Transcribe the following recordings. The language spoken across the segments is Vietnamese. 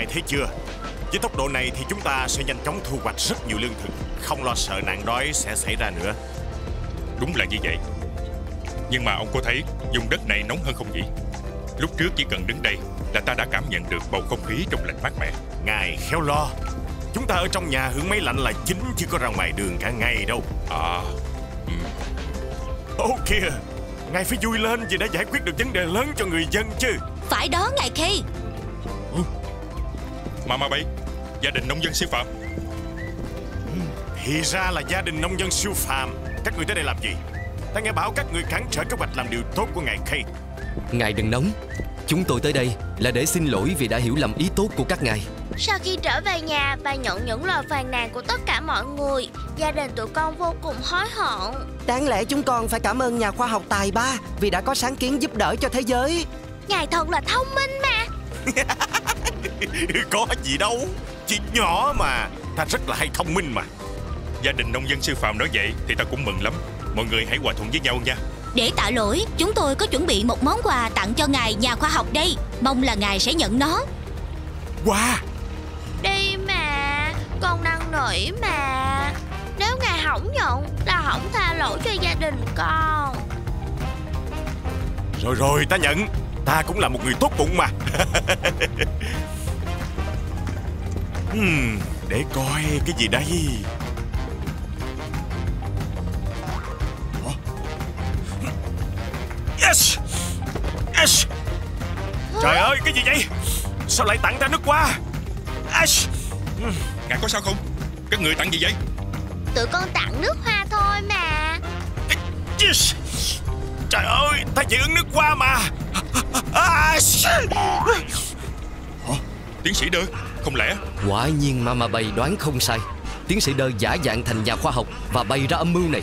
này thấy chưa? Với tốc độ này thì chúng ta sẽ nhanh chóng thu hoạch rất nhiều lương thực, không lo sợ nạn đói sẽ xảy ra nữa. Đúng là như vậy. Nhưng mà ông có thấy vùng đất này nóng hơn không nhỉ? Lúc trước chỉ cần đứng đây là ta đã cảm nhận được bầu không khí trong lành mát mẻ. Ngài khéo lo. Chúng ta ở trong nhà hưởng máy lạnh là chính, chứ có ra ngoài đường cả ngày đâu. Ô kìa, ngài phải vui lên vì đã giải quyết được vấn đề lớn cho người dân chứ. Phải đó ngài Khi. Mama Bay, gia đình nông dân siêu phàm. Thì ra là gia đình nông dân siêu phàm. Các người tới đây làm gì? Ta nghe bảo các người cản trở kế hoạch làm điều tốt của ngài Khi. Ngài đừng nóng. Chúng tôi tới đây là để xin lỗi vì đã hiểu lầm ý tốt của các ngài. Sau khi trở về nhà, bà nhận những lời phàn nàn của tất cả mọi người. Gia đình tụi con vô cùng hối hận. Đáng lẽ chúng con phải cảm ơn nhà khoa học tài ba vì đã có sáng kiến giúp đỡ cho thế giới. Ngài thật là thông minh mà. Có gì đâu, chuyện nhỏ mà. Ta rất là hay thông minh mà. Gia đình nông dân siêu phàm nói vậy thì ta cũng mừng lắm. Mọi người hãy hòa thuận với nhau nha. Để tạ lỗi, chúng tôi có chuẩn bị một món quà tặng cho ngài nhà khoa học đây. Mong là ngài sẽ nhận nó. Quà? Đi mà, con đang nổi mà. Nếu ngài không nhận là không tha lỗi cho gia đình con. Rồi rồi, ta nhận. Ta cũng là một người tốt bụng mà. Để coi cái gì đây. Yes. Yes. Trời ơi, cái gì vậy? Sao lại tặng ta nước hoa? Yes. Ngài có sao không? Các người tặng gì vậy? Tụi con tặng nước hoa thôi mà. Yes. Trời ơi, ta chỉ uống nước hoa mà. Tiến sĩ Đơ, không lẽ... Quả nhiên Mama Bay đoán không sai. Tiến sĩ Đơ giả dạng thành nhà khoa học và bày ra âm mưu này.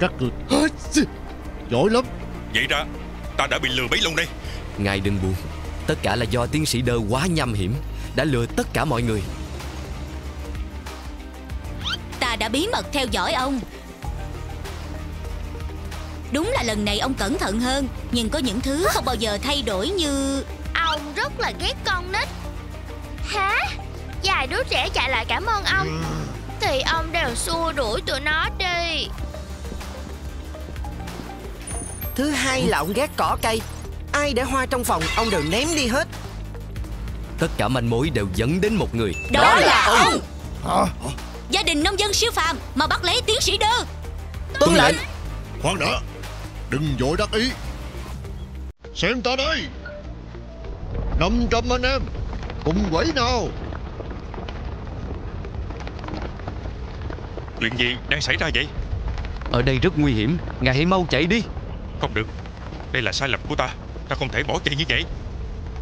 Các người giỏi lắm. Vậy ra ta đã bị lừa bấy lâu nay. Ngài đừng buồn. Tất cả là do tiến sĩ Đơ quá nham hiểm, đã lừa tất cả mọi người. Ta đã bí mật theo dõi ông. Đúng là lần này ông cẩn thận hơn. Nhưng có những thứ không bao giờ thay đổi như... Ông rất là ghét con nít. Hả? Vài đứa trẻ chạy lại cảm ơn ông thì ông đều xua đuổi tụi nó đi. Thứ hai là ông ghét cỏ cây. Ai để hoa trong phòng ông đều ném đi hết. Tất cả manh mối đều dẫn đến một người. Đó là ông. Gia đình nông dân siêu phàm mà bắt lấy tiến sĩ Đơ. Tuân lệnh. Khoan đã, đừng vội đắc ý. Xem ta đây. 500 anh em cùng quẩy nào. Chuyện gì đang xảy ra vậy? Ở đây rất nguy hiểm, ngài hãy mau chạy đi. Không được, đây là sai lầm của ta. Ta không thể bỏ chạy như vậy.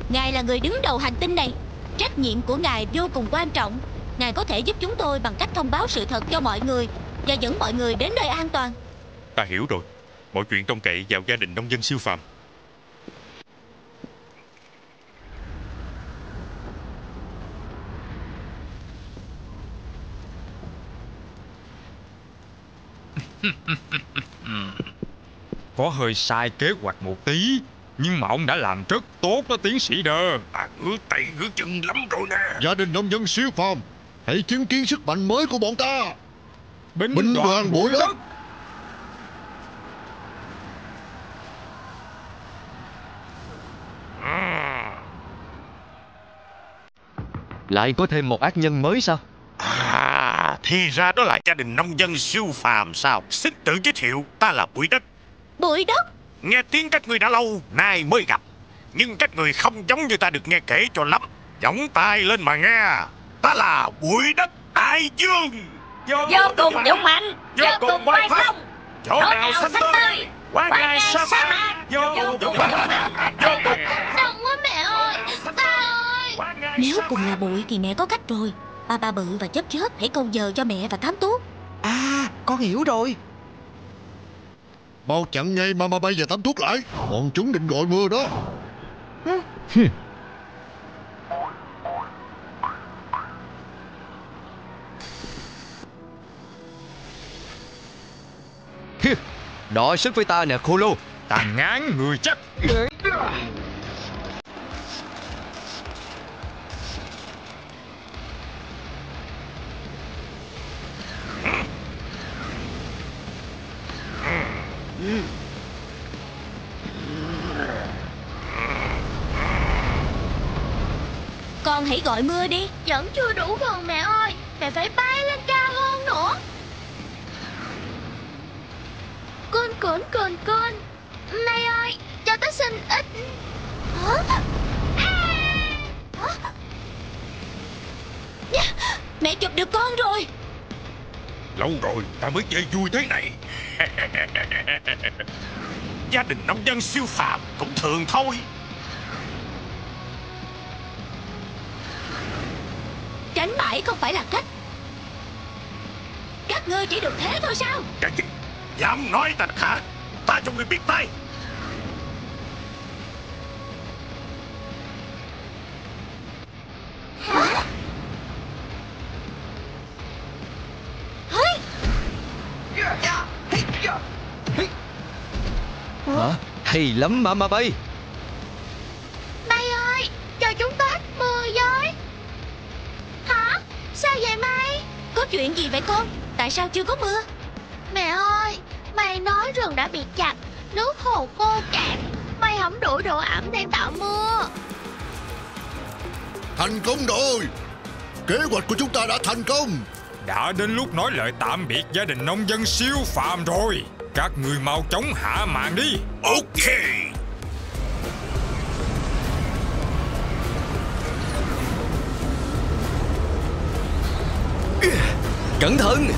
Ngài là người đứng đầu hành tinh này. Trách nhiệm của ngài vô cùng quan trọng. Ngài có thể giúp chúng tôi bằng cách thông báo sự thật cho mọi người và dẫn mọi người đến nơi an toàn. Ta hiểu rồi. Mọi chuyện trông cậy vào gia đình nông dân siêu phàm. Có hơi sai kế hoạch một tí, nhưng mà ông đã làm rất tốt đó tiến sĩ Đơ. Ta ngứa tay ngứa chân lắm rồi nè. Gia đình nông dân siêu phàm, hãy chứng kiến sức mạnh mới của bọn ta. Binh đoàn bụi đất. Lại có thêm một ác nhân mới sao? Thì ra đó là gia đình nông dân siêu phàm sao? Xin tự giới thiệu, ta là Bụi Đất. Bụi Đất? Nghe tiếng các người đã lâu nay mới gặp. Nhưng các người không giống như ta được nghe kể cho lắm. Giỏng tai lên mà nghe. Ta là Bụi Đất Đại Dương. Vô cùng dũng mạnh, vô cùng bay phong. Chỗ nào xanh tươi, qua ngày sa mạc. Vô cùng dũng mạnh, vô cùng. Đông quá mẹ ơi, ta ơi. Nếu cùng là bụi thì mẹ có cách rồi. Ba Bự và Chớp Chớp hãy câu giờ cho mẹ và Thám Tú. À, con hiểu rồi. Mau chặn ngay Mama Bay và Thám Tú lại. Bọn chúng định gọi mưa đó. Đọ sức với ta nè Khô-Lô. Ta ngán người chắc. Con hãy gọi mưa đi. Vẫn chưa đủ gần mẹ ơi. Mẹ phải bay lên cao hơn nữa. Kun Mẹ ơi, cho tớ xin ít. Mẹ chụp được con rồi. Lâu rồi ta mới chơi vui thế này. Gia đình nông dân siêu phàm cũng thường thôi. Tránh bẫy không phải là cách. Các ngươi chỉ được thế thôi sao? Cái gì? Dám nói ta hả? Ta cho ngươi biết tay. Hả? Hay lắm Mama Bay. Bay ơi, cho chúng ta ít mưa với. Hả? Sao vậy Mai? Có chuyện gì vậy con? Tại sao chưa có mưa? Mẹ ơi, mày nói rừng đã bị chặt, nước hồ khô cạn, mày không đủ độ ẩm để tạo mưa. Thành công rồi. Kế hoạch của chúng ta đã thành công. Đã đến lúc nói lời tạm biệt gia đình nông dân siêu phàm rồi. Các người mau chóng hạ màn đi. Ok. Cẩn thận.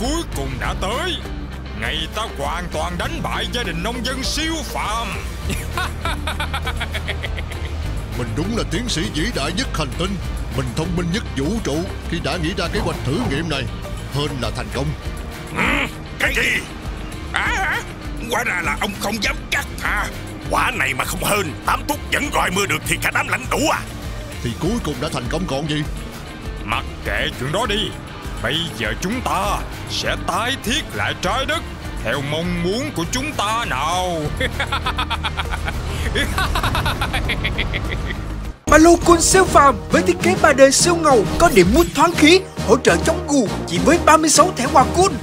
Cuối cùng đã tới. Ngày ta hoàn toàn đánh bại gia đình nông dân siêu phàm. Mình đúng là tiến sĩ vĩ đại nhất hành tinh. Mình thông minh nhất vũ trụ khi đã nghĩ ra kế hoạch thử nghiệm này. Hơn là thành công. Cái gì? Hóa ra là ông không dám cắt hả? Quả này mà không hơn, tám thúc vẫn gọi mưa được thì cả đám lãnh đủ à? Thì cuối cùng đã thành công còn gì. Mặc kệ chuyện đó đi. Bây giờ chúng ta sẽ tái thiết lại trái đất theo mong muốn của chúng ta nào. Khô-Lô Kun siêu phàm với thiết kế 3D siêu ngầu, có điểm mút thoáng khí, hỗ trợ chống gù chỉ với 36 thẻ quà Kun.